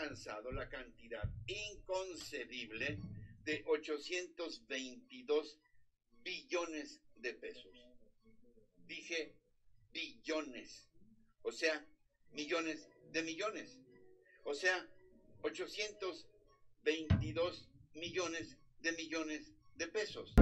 alcanzado la cantidad inconcebible de 822 billones de pesos. Dije billones, o sea, millones de millones, o sea, 822 millones de pesos.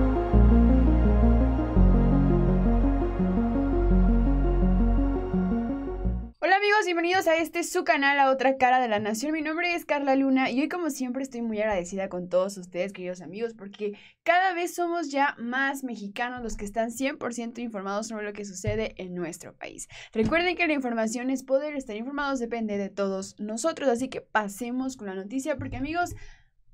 Hola amigos, bienvenidos a este su canal La Otra Cara de la Nación. Mi nombre es Karla Luna y hoy, como siempre, estoy muy agradecida con todos ustedes, queridos amigos, porque cada vez somos ya más mexicanos los que están 100% informados sobre lo que sucede en nuestro país. Recuerden que la información es poder, estar informados depende de todos nosotros, así que pasemos con la noticia porque, amigos,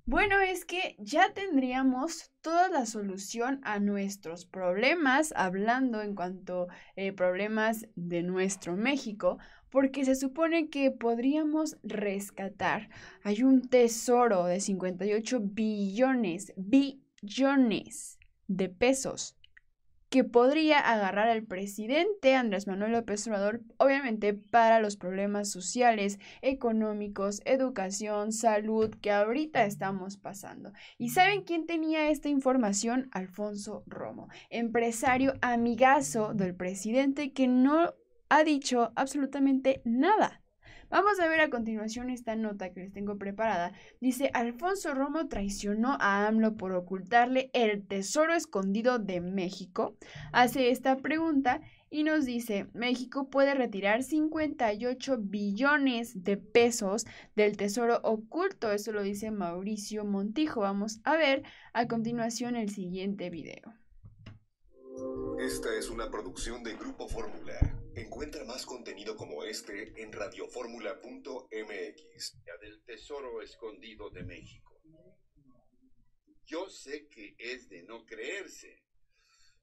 bueno, es que ya tendríamos toda la solución a nuestros problemas, hablando en cuanto a problemas de nuestro México, porque se supone que podríamos rescatar. Hay un tesoro de 58 billones de pesos que podría agarrar al presidente Andrés Manuel López Obrador, obviamente para los problemas sociales, económicos, educación, salud, que ahorita estamos pasando. ¿Y saben quién tenía esta información? Alfonso Romo, empresario amigazo del presidente que no ha dicho absolutamente nada. Vamos a ver a continuación esta nota que les tengo preparada. Dice: Alfonso Romo traicionó a AMLO por ocultarle el tesoro escondido de México. Hace esta pregunta y nos dice: México puede retirar 58 billones de pesos del tesoro oculto. Eso lo dice Mauricio Montijo. Vamos a ver a continuación el siguiente video. Esta es una producción de Grupo Fórmula. Encuentra más contenido como este en radioformula.mx. Del tesoro escondido de México. Yo sé que es de no creerse.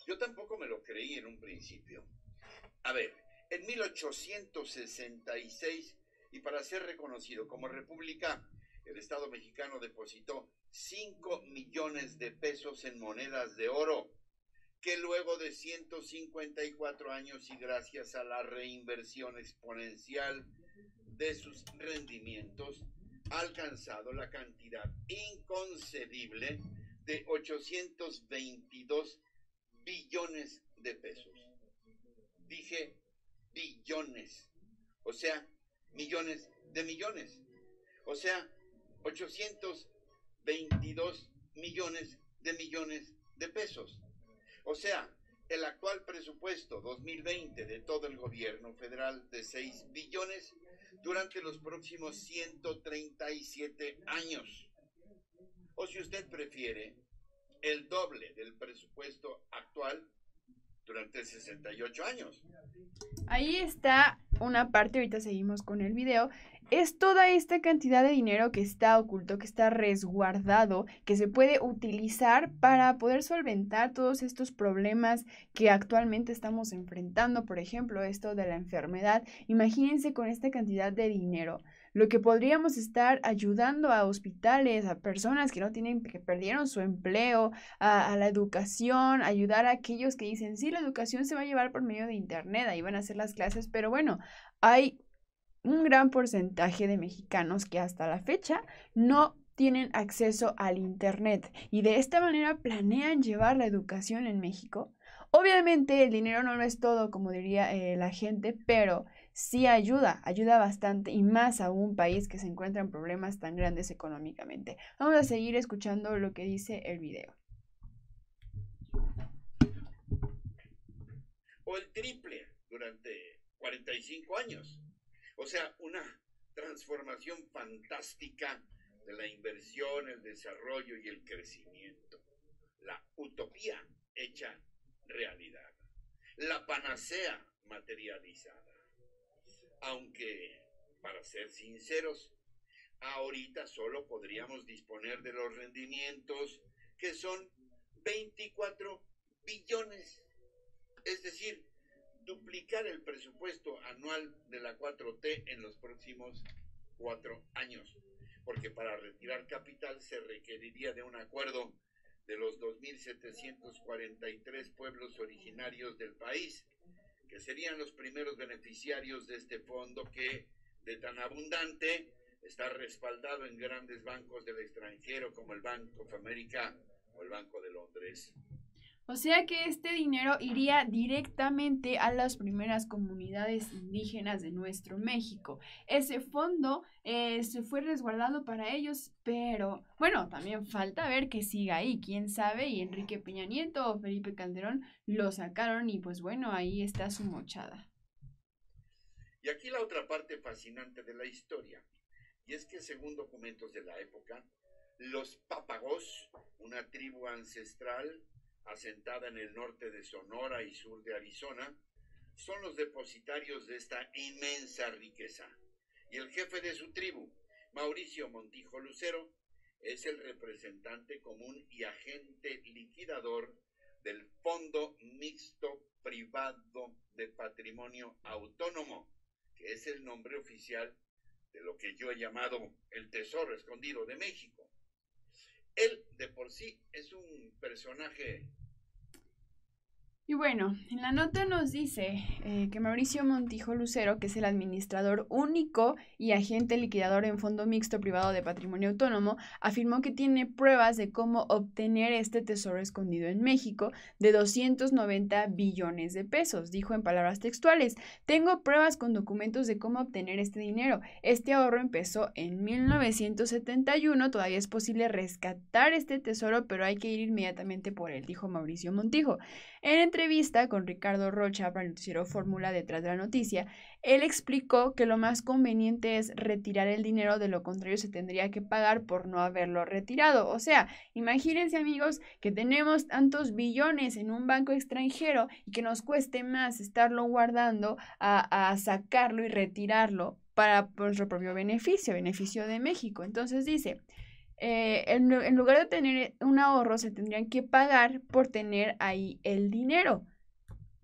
Yo tampoco me lo creí en un principio. A ver, en 1866, y para ser reconocido como república, el Estado mexicano depositó 5 millones de pesos en monedas de oro, que luego de 154 años y gracias a la reinversión exponencial de sus rendimientos, ha alcanzado la cantidad inconcebible de 822 billones de pesos. Dije billones, o sea, millones de millones, o sea, 822 millones de pesos. O sea, el actual presupuesto 2020 de todo el gobierno federal de 6 billones durante los próximos 137 años. O si usted prefiere, el doble del presupuesto actual durante 68 años. Ahí está una parte, ahorita seguimos con el video. Es toda esta cantidad de dinero que está oculto, que está resguardado, que se puede utilizar para poder solventar todos estos problemas que actualmente estamos enfrentando. Por ejemplo, esto de la enfermedad. Imagínense con esta cantidad de dinero lo que podríamos estar ayudando a hospitales, a personas que no tienen, que perdieron su empleo, a la educación, ayudar a aquellos que dicen, sí, la educación se va a llevar por medio de internet, ahí van a hacer las clases, pero bueno, hay un gran porcentaje de mexicanos que hasta la fecha no tienen acceso al internet y de esta manera planean llevar la educación en México. Obviamente el dinero no lo es todo, como diría la gente, pero sí ayuda bastante, y más a un país que se encuentra en problemas tan grandes económicamente. Vamos a seguir escuchando lo que dice el video. O el triple durante 45 años. O sea, una transformación fantástica de la inversión, el desarrollo y el crecimiento. La utopía hecha realidad. La panacea materializada. Aunque, para ser sinceros, ahorita solo podríamos disponer de los rendimientos que son 24 billones. Es decir, duplicar el presupuesto anual de la 4T en los próximos 4 años. Porque para retirar capital se requeriría de un acuerdo de los 2.743 pueblos originarios del país, que serían los primeros beneficiarios de este fondo que, de tan abundante, está respaldado en grandes bancos del extranjero como el Bank of America o el Banco de Londres. O sea que este dinero iría directamente a las primeras comunidades indígenas de nuestro México. Ese fondo se fue resguardado para ellos, pero bueno, también falta ver que siga ahí, quién sabe, y Enrique Peña Nieto o Felipe Calderón lo sacaron y pues bueno, ahí está su mochada. Y aquí la otra parte fascinante de la historia, y es que según documentos de la época, los Papagos, una tribu ancestral asentada en el norte de Sonora y sur de Arizona, son los depositarios de esta inmensa riqueza. Y el jefe de su tribu, Mauricio Montijo Lucero, es el representante común y agente liquidador del Fondo Mixto Privado de Patrimonio Autónomo, que es el nombre oficial de lo que yo he llamado el Tesoro Escondido de México. Él de por sí es un personaje. Y bueno, en la nota nos dice que Mauricio Montijo Lucero, que es el administrador único y agente liquidador en Fondo Mixto Privado de Patrimonio Autónomo, afirmó que tiene pruebas de cómo obtener este tesoro escondido en México de 290 billones de pesos. Dijo en palabras textuales: tengo pruebas con documentos de cómo obtener este dinero. Este ahorro empezó en 1971, todavía es posible rescatar este tesoro, pero hay que ir inmediatamente por él, dijo Mauricio Montijo. En entrevista con Ricardo Rocha para el noticiero Fórmula Detrás de la Noticia, él explicó que lo más conveniente es retirar el dinero, de lo contrario se tendría que pagar por no haberlo retirado. O sea, imagínense amigos que tenemos tantos billones en un banco extranjero y que nos cueste más estarlo guardando a sacarlo y retirarlo para nuestro propio beneficio de México. Entonces dice... en lugar de tener un ahorro, se tendrían que pagar por tener ahí el dinero.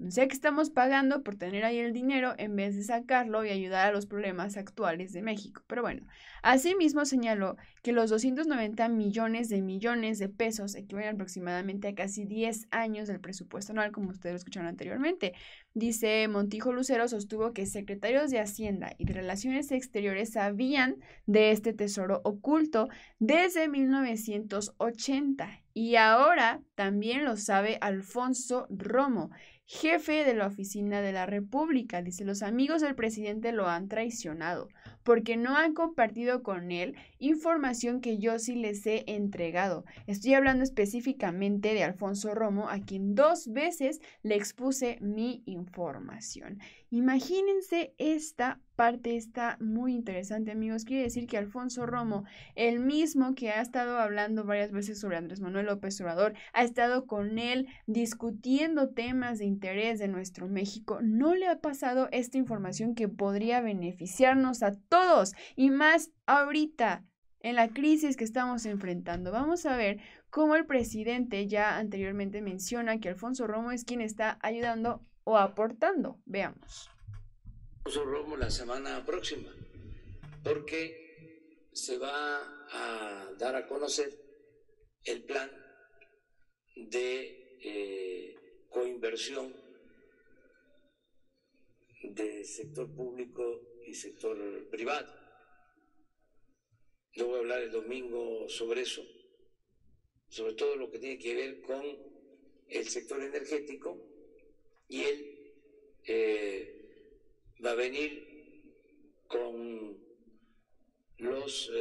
O sea que estamos pagando por tener ahí el dinero en vez de sacarlo y ayudar a los problemas actuales de México. Pero bueno, asimismo señaló que los 290 millones de pesos equivalen aproximadamente a casi 10 años del presupuesto anual, como ustedes lo escucharon anteriormente. Dice Montijo Lucero, sostuvo que secretarios de Hacienda y de Relaciones Exteriores sabían de este tesoro oculto desde 1980 y ahora también lo sabe Alfonso Romo, jefe de la Oficina de la República. Dice, los amigos del presidente lo han traicionado porque no han compartido con él información que yo sí les he entregado. Estoy hablando específicamente de Alfonso Romo, a quien 2 veces le expuse mi información. Imagínense esta parte, está muy interesante amigos. Quiere decir que Alfonso Romo, el mismo que ha estado hablando varias veces sobre Andrés Manuel López Obrador, ha estado con él discutiendo temas de interés de nuestro México, no le ha pasado esta información que podría beneficiarnos a todos y más ahorita en la crisis que estamos enfrentando. Vamos a ver cómo el presidente ya anteriormente menciona que Alfonso Romo es quien está ayudando o aportando. Veamos. Alfonso Romo la semana próxima, porque se va a dar a conocer el plan de coinversión de sector público y sector privado. Yo voy a hablar el domingo sobre eso, sobre todo lo que tiene que ver con el sector energético, y él va a venir con los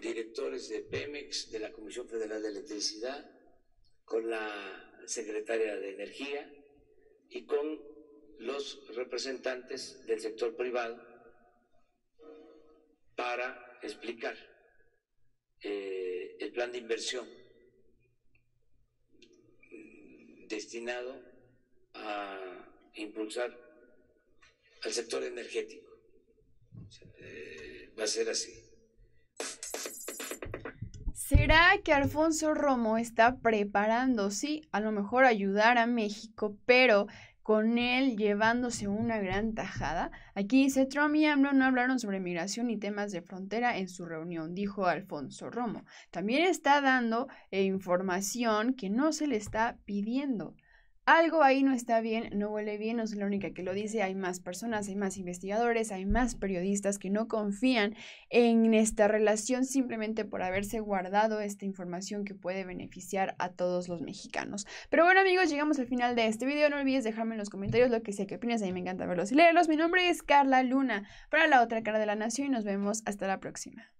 directores de Pemex, de la Comisión Federal de Electricidad, con la Secretaría de Energía y con los representantes del sector privado para explicar el plan de inversión destinado a impulsar al sector energético. Va a ser así. ¿Será que Alfonso Romo está preparando, sí, a lo mejor ayudar a México, pero con él llevándose una gran tajada? Aquí dice, Trump y AMLO no hablaron sobre migración y temas de frontera en su reunión, dijo Alfonso Romo. También está dando información que no se le está pidiendo. algo ahí no está bien, no huele bien, no soy la única que lo dice, hay más personas, hay más investigadores, hay más periodistas que no confían en esta relación simplemente por haberse guardado esta información que puede beneficiar a todos los mexicanos. Pero bueno, amigos, llegamos al final de este video, no olvides dejarme en los comentarios lo que sea que opinas, a mí me encanta verlos y leerlos. Mi nombre es Karla Luna para La Otra Cara de la Nación y nos vemos hasta la próxima.